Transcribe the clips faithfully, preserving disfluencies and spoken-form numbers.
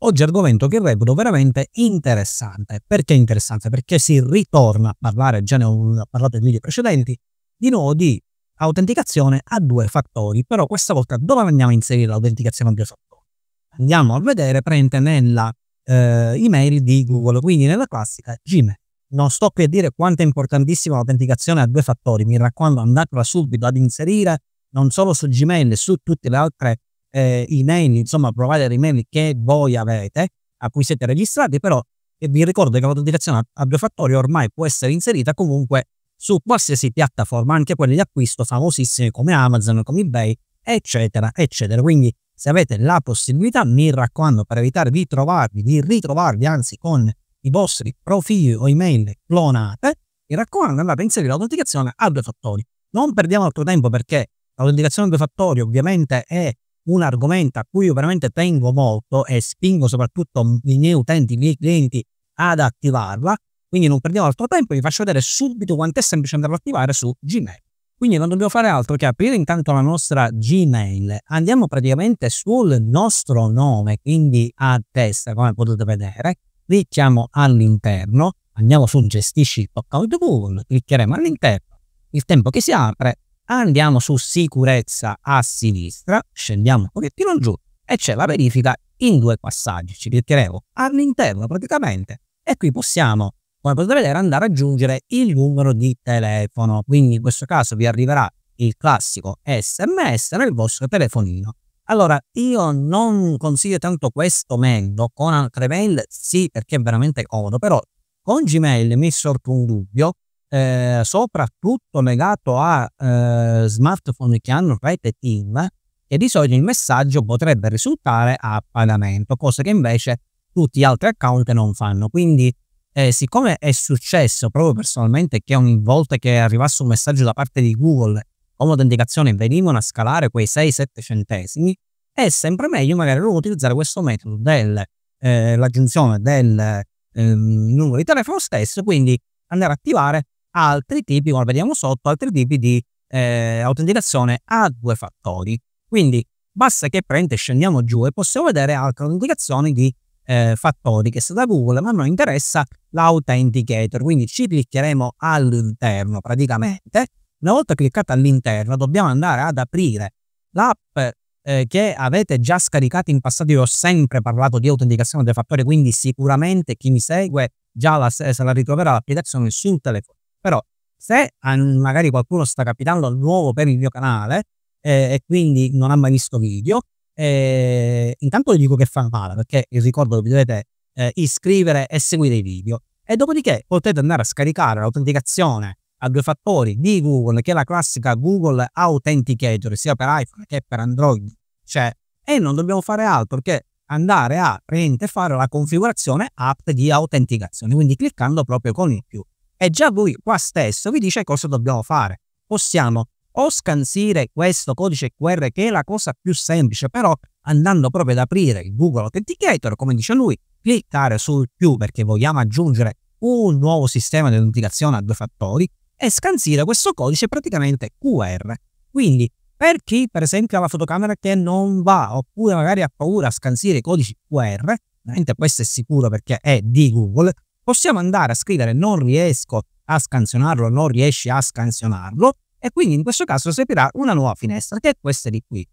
Oggi argomento che reputo veramente interessante. Perché interessante? Perché si ritorna a parlare, già ne ho parlato in video precedenti, di nuovo di autenticazione a due fattori, però questa volta dove andiamo a inserire l'autenticazione a due fattori? Andiamo a vedere praticamente nella eh, email di Google, quindi nella classica Gmail. Non sto qui a dire quanto è importantissima l'autenticazione a due fattori, mi raccomando andatela subito ad inserire, non solo su Gmail, su tutte le altre Eh, email, insomma provider email che voi avete, a cui siete registrati, però e vi ricordo che l'autenticazione a due fattori ormai può essere inserita comunque su qualsiasi piattaforma, anche quelle di acquisto famosissime come Amazon, come eBay, eccetera, eccetera. Quindi se avete la possibilità, mi raccomando, per evitare di trovarvi, di ritrovarvi anzi con i vostri profili o email clonate, mi raccomando andate a inserire l'autenticazione a due fattori. Non perdiamo altro tempo perché l'autenticazione a due fattori ovviamente è un argomento a cui io veramente tengo molto e spingo soprattutto i miei utenti, i miei clienti ad attivarla, quindi non perdiamo altro tempo, vi faccio vedere subito quanto è semplice andarla ad attivare su Gmail. Quindi non dobbiamo fare altro che aprire intanto la nostra Gmail, andiamo praticamente sul nostro nome, quindi a destra come potete vedere, clicchiamo all'interno, andiamo su gestisci il tuo account Google, cliccheremo all'interno, il tempo che si apre, andiamo su sicurezza a sinistra, scendiamo un pochettino giù e c'è la verifica in due passaggi, ci metteremo all'interno praticamente e qui possiamo, come potete vedere, andare ad aggiungere il numero di telefono, quindi in questo caso vi arriverà il classico sms nel vostro telefonino. Allora io non consiglio tanto questo metodo, con altre mail sì perché è veramente comodo, però con Gmail mi è sorto un dubbio, Eh, soprattutto legato a eh, smartphone che hanno rete TIM, che di solito il messaggio potrebbe risultare a pagamento, cosa che invece tutti gli altri account non fanno. Quindi eh, siccome è successo proprio personalmente che ogni volta che arrivasse un messaggio da parte di Google con l'autenticazione venivano a scalare quei sei sette centesimi, è sempre meglio magari utilizzare questo metodo dell'aggiunzione del, eh, del eh, numero di telefono stesso, quindi andare ad attivare altri tipi, come vediamo sotto, altri tipi di eh, autenticazione a due fattori. Quindi basta che prende, scendiamo giù e possiamo vedere altre autenticazioni di eh, fattori che sono da Google, ma a noi interessa l'Authenticator, quindi ci cliccheremo all'interno praticamente. Una volta cliccata all'interno dobbiamo andare ad aprire l'app eh, che avete già scaricato in passato. Io ho sempre parlato di autenticazione a due fattori, quindi sicuramente chi mi segue già la, se la ritroverà l'applicazione sul telefono, però se magari qualcuno sta capitando nuovo per il mio canale eh, e quindi non ha mai visto video, eh, intanto vi dico che fa male perché ricordo che vi dovete eh, iscrivere e seguire i video e dopodiché potete andare a scaricare l'autenticazione a due fattori di Google, che è la classica Google Authenticator sia per iPhone che per Android, cioè, e non dobbiamo fare altro che andare a fare la configurazione app di autenticazione, quindi cliccando proprio con il più. E già lui qua stesso vi dice cosa dobbiamo fare. Possiamo o scansire questo codice Q R, che è la cosa più semplice, però andando proprio ad aprire il Google Authenticator, come dice lui, cliccare sul più perché vogliamo aggiungere un nuovo sistema di autenticazione a due fattori e scansire questo codice praticamente Q R. Quindi per chi per esempio ha la fotocamera che non va oppure magari ha paura a scansire i codici Q R, veramente questo è sicuro perché è di Google, possiamo andare a scrivere non riesco a scansionarlo, non riesci a scansionarlo e quindi in questo caso si aprirà una nuova finestra che è questa di qui.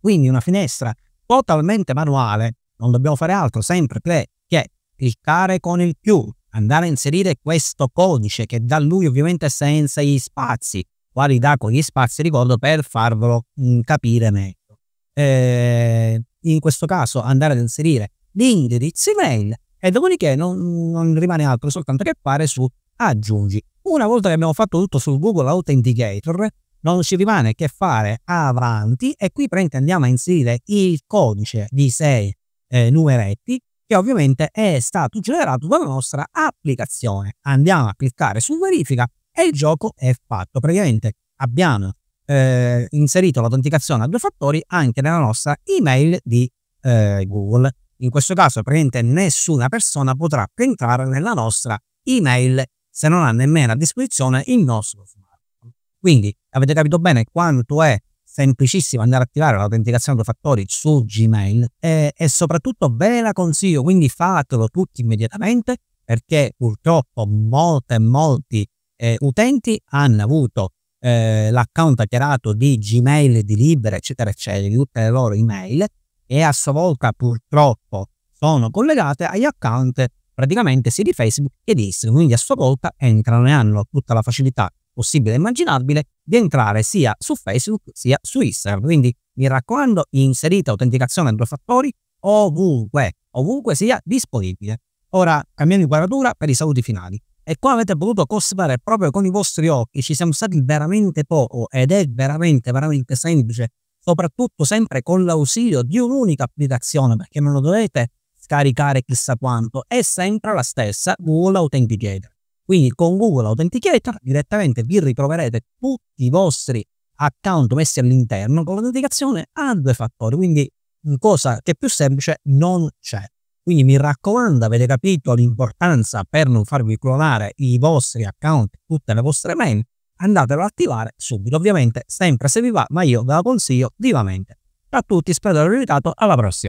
Quindi una finestra totalmente manuale, non dobbiamo fare altro sempre che, che cliccare con il più, andare a inserire questo codice che da lui ovviamente senza gli spazi, quali dà con gli spazi, ricordo, per farvelo mh, capire meglio. Eh, in questo caso andare ad inserire l'indirizzo email e dopodiché non, non rimane altro soltanto che fare su aggiungi. Una volta che abbiamo fatto tutto sul Google Authenticator non ci rimane che fare avanti e qui andiamo a inserire il codice di sei eh, numeretti che ovviamente è stato generato dalla nostra applicazione. Andiamo a cliccare su verifica e il gioco è fatto, praticamente abbiamo eh, inserito l'autenticazione a due fattori anche nella nostra email di eh, Google. In questo caso praticamente nessuna persona potrà entrare nella nostra email se non ha nemmeno a disposizione il nostro smartphone. Quindi avete capito bene quanto è semplicissimo andare a attivare l'autenticazione due fattori su Gmail e, e soprattutto ve la consiglio, quindi fatelo tutti immediatamente, perché purtroppo molte e molti eh, utenti hanno avuto eh, l'account hackerato di Gmail, di Libera, eccetera eccetera, di tutte le loro email, e a sua volta purtroppo sono collegate agli account praticamente sia di Facebook che di Instagram, quindi a sua volta entrano e hanno tutta la facilità possibile e immaginabile di entrare sia su Facebook sia su Instagram. Quindi mi raccomando, inserite autenticazione a due fattori ovunque, ovunque sia disponibile. Ora cambiamo inquadratura per i saluti finali, e qua avete potuto constatare proprio con i vostri occhi, ci siamo stati veramente poco ed è veramente veramente semplice, soprattutto sempre con l'ausilio di un'unica applicazione, perché non lo dovete scaricare chissà quanto, è sempre la stessa, Google Authenticator. Quindi con Google Authenticator direttamente vi ritroverete tutti i vostri account messi all'interno con l'autenticazione a due fattori, quindi cosa che più semplice non c'è. Quindi mi raccomando, avete capito l'importanza, per non farvi clonare i vostri account, tutte le vostre mail, andatelo ad attivare subito, ovviamente sempre se vi va, ma io ve la consiglio vivamente. Ciao a tutti, spero di aver aiutato, alla prossima!